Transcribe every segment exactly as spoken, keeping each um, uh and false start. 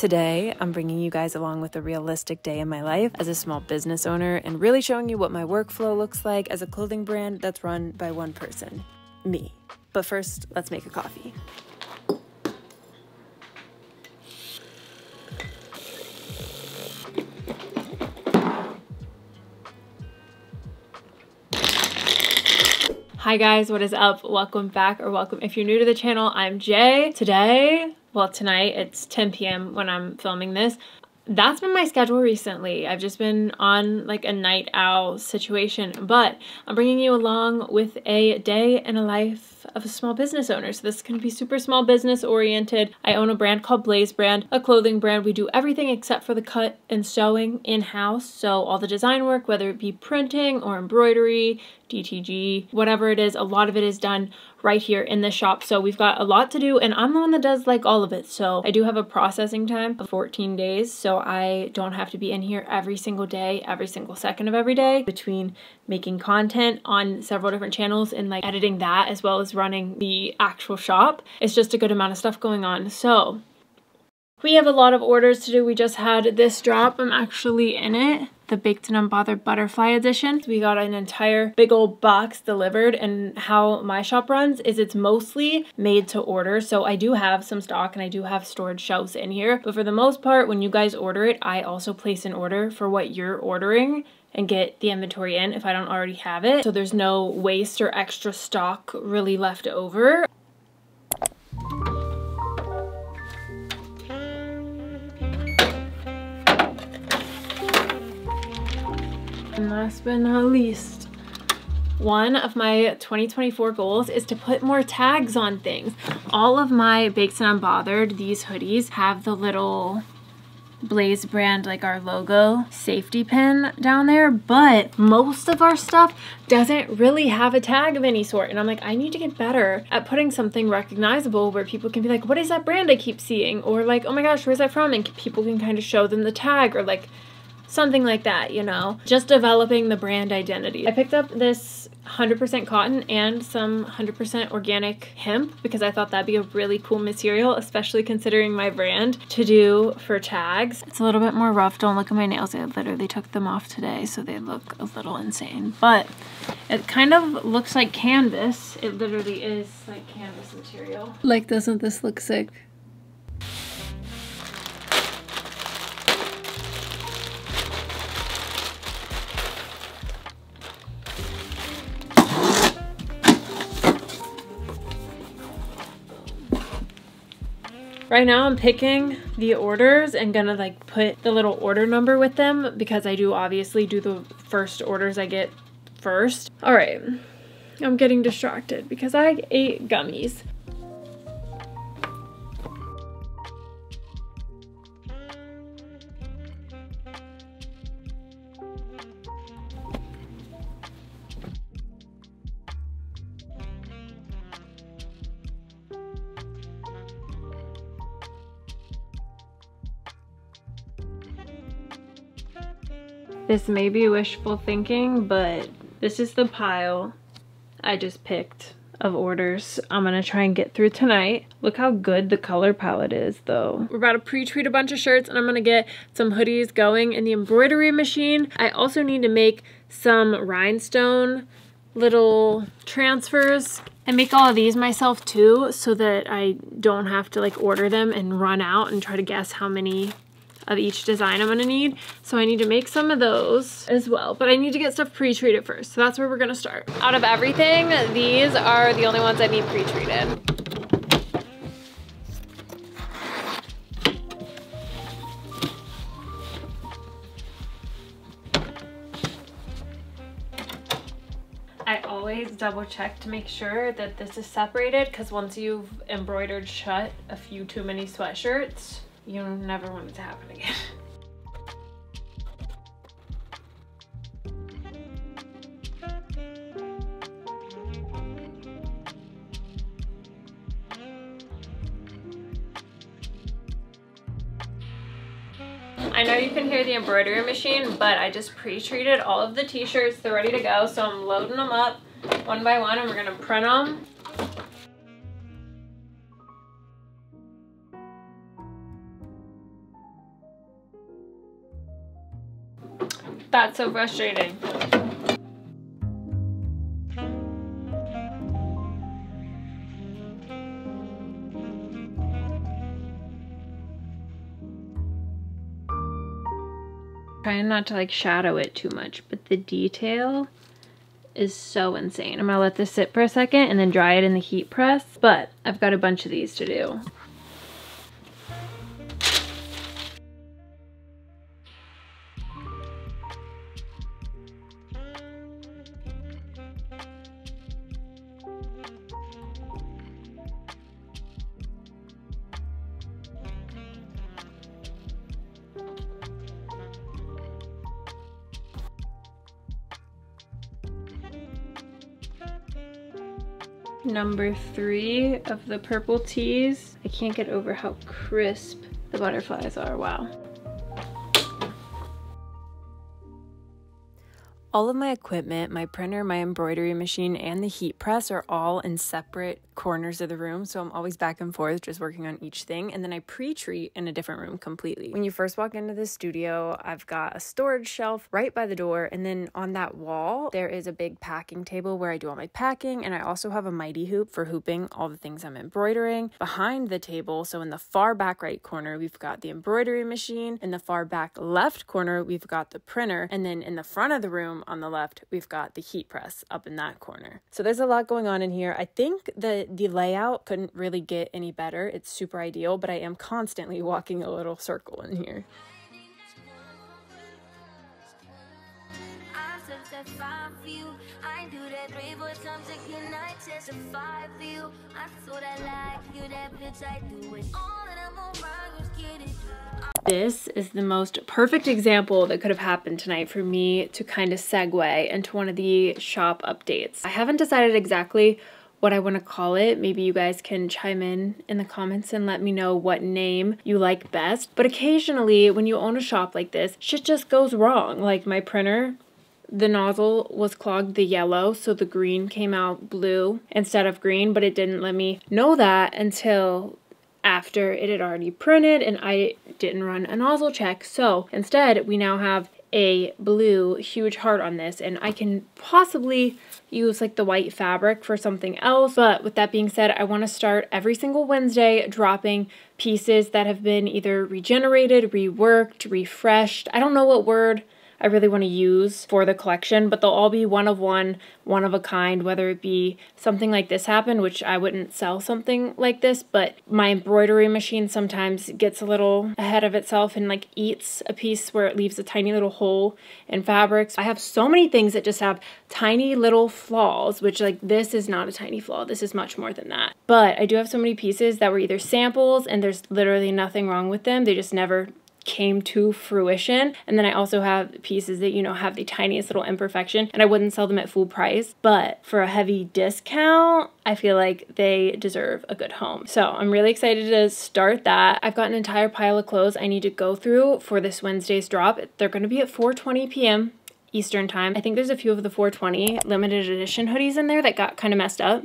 Today, I'm bringing you guys along with a realistic day in my life as a small business owner and really showing you what my workflow looks like as a clothing brand that's run by one person, me. But first, let's make a coffee. Hi guys, what is up? Welcome back, or welcome if you're new to the channel. I'm Jay. Today, well, tonight it's ten p m when I'm filming this. That's been my schedule recently. I've just been on like a night owl situation, but I'm bringing you along with a day in a life of a small business owner. So this is gonna be super small business oriented. I own a brand called Blaze Brand, a clothing brand. We do everything except for the cut and sewing in-house. So all the design work, whether it be printing or embroidery, D T G, whatever it is, a lot of it is done right here in the shop. So we've got a lot to do, and I'm the one that does like all of it. So I do have a processing time of fourteen days. So I don't have to be in here every single day, every single second of every day, between making content on several different channels and like editing that as well as running the actual shop. It's just a good amount of stuff going on. So we have a lot of orders to do. We just had this drop. I'm actually in it. The Baked and Unbothered Butterfly Edition. We got an entire big old box delivered, and how my shop runs is it's mostly made to order. So I do have some stock and I do have storage shelves in here, but for the most part, when you guys order it, I also place an order for what you're ordering and get the inventory in if I don't already have it. So there's no waste or extra stock really left over. And last but not least, one of my twenty twenty-four goals is to put more tags on things. All of my Baked and Unbothered, these hoodies, have the little Blaze Brand, like our logo, safety pin down there, but most of our stuff doesn't really have a tag of any sort. And I'm like, I need to get better at putting something recognizable where people can be like, what is that brand I keep seeing? Or like, oh my gosh, where's that from? And people can kind of show them the tag, or like, something like that, you know? Just developing the brand identity. I picked up this one hundred percent cotton and some one hundred percent organic hemp because I thought that'd be a really cool material, especially considering my brand, to do for tags. It's a little bit more rough. Don't look at my nails. I literally took them off today, so they look a little insane. But it kind of looks like canvas. It literally is like canvas material. Like, doesn't this look sick? Right now I'm picking the orders and gonna like put the little order number with them because I do obviously do the first orders I get first. All right, I'm getting distracted because I ate gummies. This may be wishful thinking, but this is the pile I just picked of orders I'm gonna try and get through tonight. Look how good the color palette is though. We're about to pre-treat a bunch of shirts, and I'm gonna get some hoodies going in the embroidery machine. I also need to make some rhinestone little transfers. I make all of these myself too, so that I don't have to like order them and run out and try to guess how many of each design I'm gonna need. So I need to make some of those as well, but I need to get stuff pre-treated first. So that's where we're gonna start. Out of everything, these are the only ones I need pre-treated. I always double check to make sure that this is separated, because once you've embroidered shut a few too many sweatshirts, you never want it to happen again. I know you can hear the embroidery machine, but I just pre-treated all of the t-shirts. They're ready to go, so I'm loading them up one by one, and we're gonna print them. That's so frustrating. Trying not to like shadow it too much, but the detail is so insane. I'm gonna let this sit for a second and then dry it in the heat press, but I've got a bunch of these to do. Number three of the purple teas. I can't get over how crisp the butterflies are, wow. All of my equipment, my printer, my embroidery machine, and the heat press are all in separate corners of the room, so I'm always back and forth just working on each thing, and then I pre-treat in a different room completely. When you first walk into the studio, I've got a storage shelf right by the door, and then on that wall, there is a big packing table where I do all my packing, and I also have a mighty hoop for hooping all the things I'm embroidering. Behind the table, so in the far back right corner, we've got the embroidery machine. In the far back left corner, we've got the printer, and then in the front of the room, on the left, we've got the heat press up in that corner. So there's a lot going on in here. I think the, the layout couldn't really get any better. It's super ideal, but I am constantly walking a little circle in here. This is the most perfect example that could have happened tonight for me to kind of segue into one of the shop updates. I haven't decided exactly what I want to call it. Maybe you guys can chime in in the comments and let me know what name you like best. But occasionally when you own a shop like this, shit just goes wrong. Like my printer, the nozzle was clogged, the yellow, so the green came out blue instead of green, but it didn't let me know that until after it had already printed and I didn't run a nozzle check. So instead we now have a blue huge heart on this, and I can possibly use like the white fabric for something else. But with that being said, I want to start every single Wednesday dropping pieces that have been either regenerated, reworked, refreshed. I don't know what word I really want to use for the collection, but they'll all be one of one, one of a kind, whether it be something like this happened, which I wouldn't sell something like this, but my embroidery machine sometimes gets a little ahead of itself and like eats a piece where it leaves a tiny little hole in fabrics. I have so many things that just have tiny little flaws, which like this is not a tiny flaw. This is much more than that. But I do have so many pieces that were either samples and there's literally nothing wrong with them. They just never came to fruition. And then I also have pieces that, you know, have the tiniest little imperfection, and I wouldn't sell them at full price, but for a heavy discount, I feel like they deserve a good home. So I'm really excited to start that. I've got an entire pile of clothes I need to go through for this Wednesday's drop. They're going to be at four twenty p m Eastern time. I think there's a few of the four twenty limited edition hoodies in there that got kind of messed up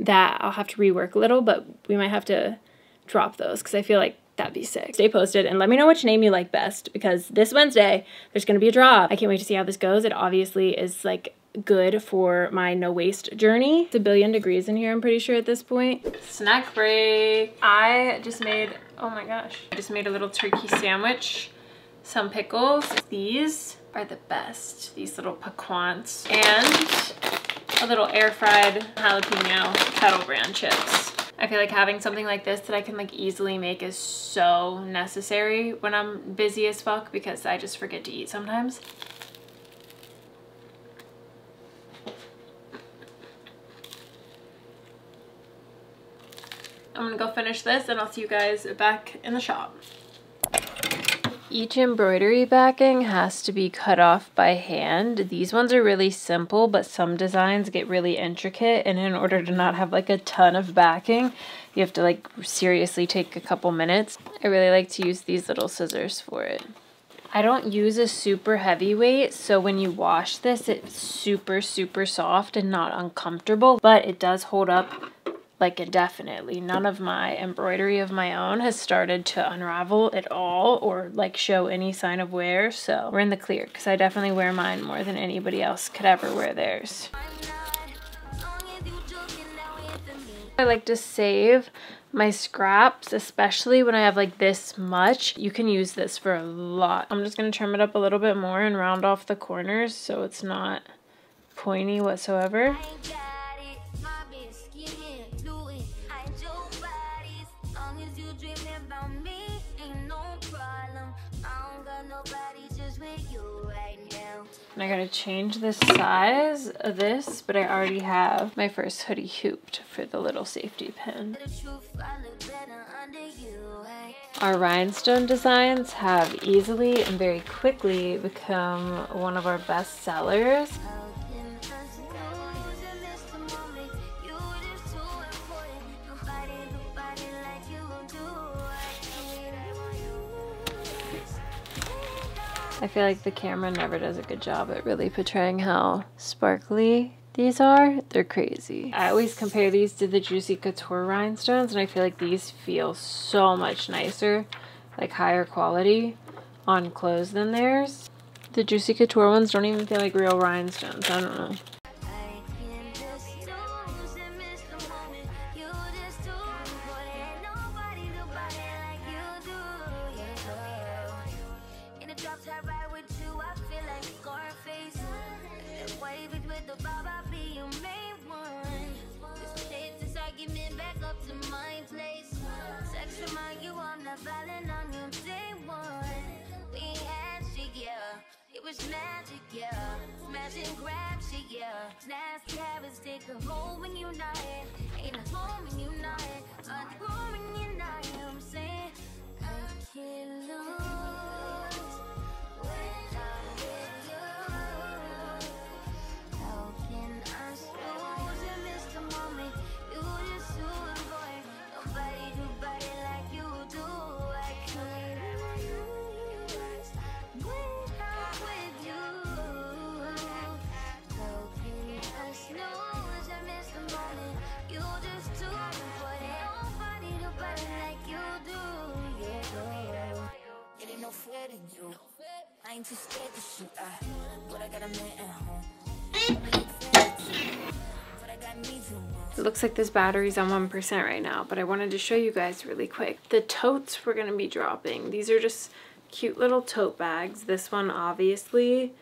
that I'll have to rework a little, but we might have to drop those because I feel like that'd be sick. Stay posted and let me know which name you like best, because this Wednesday there's gonna be a drop. I can't wait to see how this goes. It obviously is like good for my no waste journey. It's a billion degrees in here, I'm pretty sure at this point. Snack break. I just made, oh my gosh. I just made a little turkey sandwich, some pickles. These are the best, these little piquants, and a little air fried jalapeno kettle brand chips. I feel like having something like this that I can like easily make is so necessary when I'm busy as fuck, because I just forget to eat sometimes. I'm gonna go finish this and I'll see you guys back in the shop. Each embroidery backing has to be cut off by hand. These ones are really simple, but some designs get really intricate, and in order to not have like a ton of backing, you have to like seriously take a couple minutes. I really like to use these little scissors for it. I don't use a super heavy weight, so when you wash this, it's super, super soft and not uncomfortable, but it does hold up like indefinitely. None of my embroidery of my own has started to unravel at all or like show any sign of wear, so we're in the clear because I definitely wear mine more than anybody else could ever wear theirs. I like to save my scraps, especially when I have like this much. You can use this for a lot. I'm just going to trim it up a little bit more and round off the corners so it's not pointy whatsoever. And I gotta change the size of this, but I already have my first hoodie hooped for the little safety pin. Our rhinestone designs have easily and very quickly become one of our best sellers. I feel like the camera never does a good job at really portraying how sparkly these are. They're crazy. I always compare these to the Juicy Couture rhinestones, and I feel like these feel so much nicer, like higher quality on clothes than theirs. The Juicy Couture ones don't even feel like real rhinestones. I don't know. It looks like this battery's on one percent right now, but I wanted to show you guys really quick the totes we're going to be dropping. These are just cute little tote bags. This one, obviously,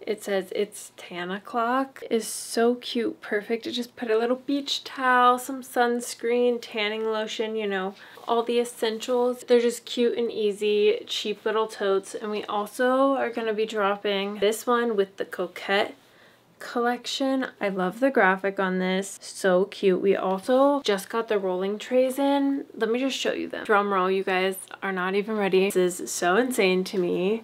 it says it's tan o'clock, is so cute. Perfect to just put a little beach towel, some sunscreen, tanning lotion, you know, all the essentials. They're just cute and easy, cheap little totes. And we also are going to be dropping this one with the Coquette collection. I love the graphic on this, so cute. We also just got the rolling trays in. Let me just show you them. Drum roll, you guys are not even ready. This is so insane to me.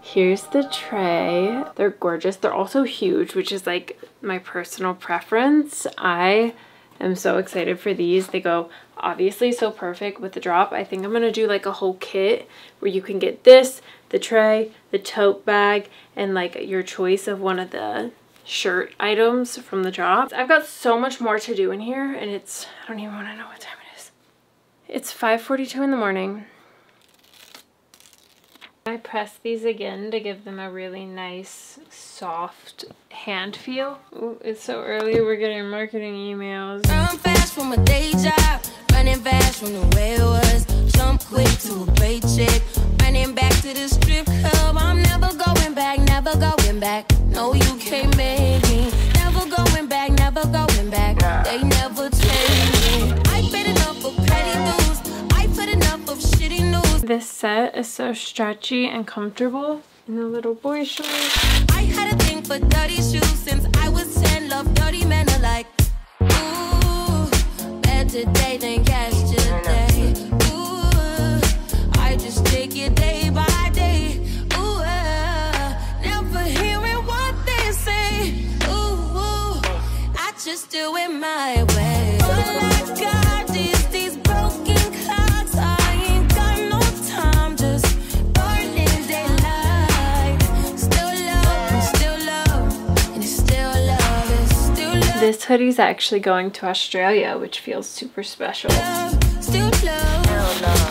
Here's the tray. They're gorgeous. They're also huge, which is like my personal preference. I am so excited for these. They go obviously so perfect with the drop. I think I'm gonna do like a whole kit where you can get this, the tray, the tote bag, and like your choice of one of the shirt items from the drop. I've got so much more to do in here, and it's, I don't even wanna know what time it is. It's five forty-two in the morning. I press these again to give them a really nice, soft hand feel. Ooh, it's so early, we're getting marketing emails. Run fast from a day job, running fast from the way it was. Jump quick to a paycheck, running back to the strip club. I'm never going back, never going back. No, you can't make me. Never going back, never going back. They never change me. I've been enough of petty news. I've put enough of shitty news. This set is so stretchy and comfortable in the little boy shorts. I had a thing for dirty shoes since I was ten. Love dirty men alike. Ooh, better today than yesterday. Ooh, I just take it day by day. Ooh, uh, never hearing what they say. Ooh, ooh, I just do it my way. Oh my God. Still This hoodie's actually going to Australia, which feels super special. Still love,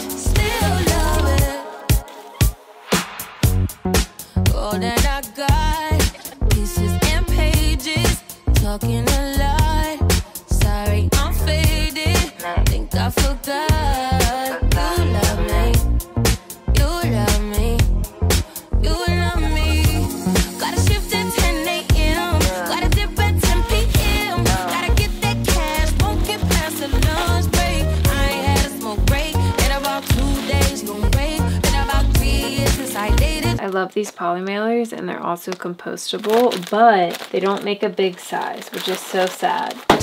still love it. All that I got, pieces and pages, talking a lot. Sorry, I'm faded. I think I forgot. You love me, you love me, you love me. Gotta shift at ten A M Gotta dip at ten P M Gotta get that cash, won't get past the lunch break. I ain't had a smoke break in about two days. You gon' wait in about three years since I dated. I love these poly mailers, and they're also compostable, but they don't make a big size, which is so sad. Why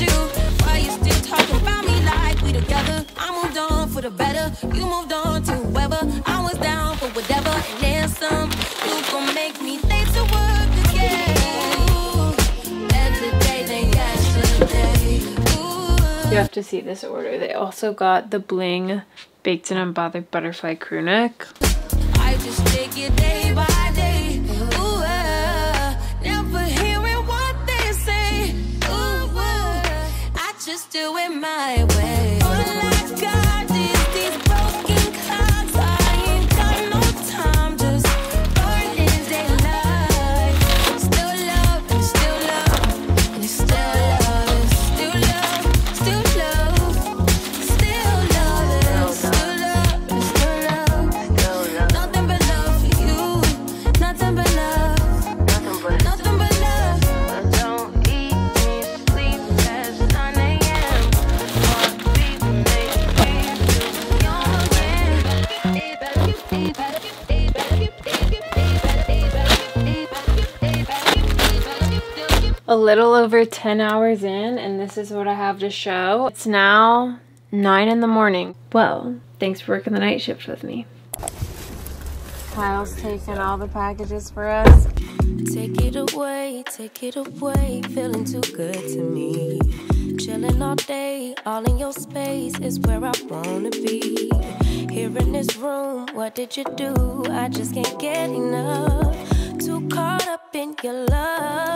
you still talking about me like we together? I moved on for the better, you moved on to whoever. I was down for whatever, and then some. You gon' make me late to work again. Better day than yesterday. You have to see this order. They also got the bling Baked and Unbothered butterfly crew neck. I just take it day by day. Ooh, uh, never hearing what they say. Ooh, uh, I just do it my way. All I got is these broken clocks. I ain't got no time, just burning daylight. Still love, and still love, and still love, still love, still love, still love, still love, and still love. Nothing but love for you, nothing but love, nothing but love. Don't eat me, sleep past nine A M Heartbeat makes me feel young again. A little over ten hours in, and this is what I have to show. It's now nine in the morning. Well, thanks for working the night shift with me. Kyle's taking all the packages for us. Take it away, take it away, feeling too good to me. Chilling all day, all in your space is where I wanna be. Here in this room, what did you do? I just can't get enough. Too caught up in your love.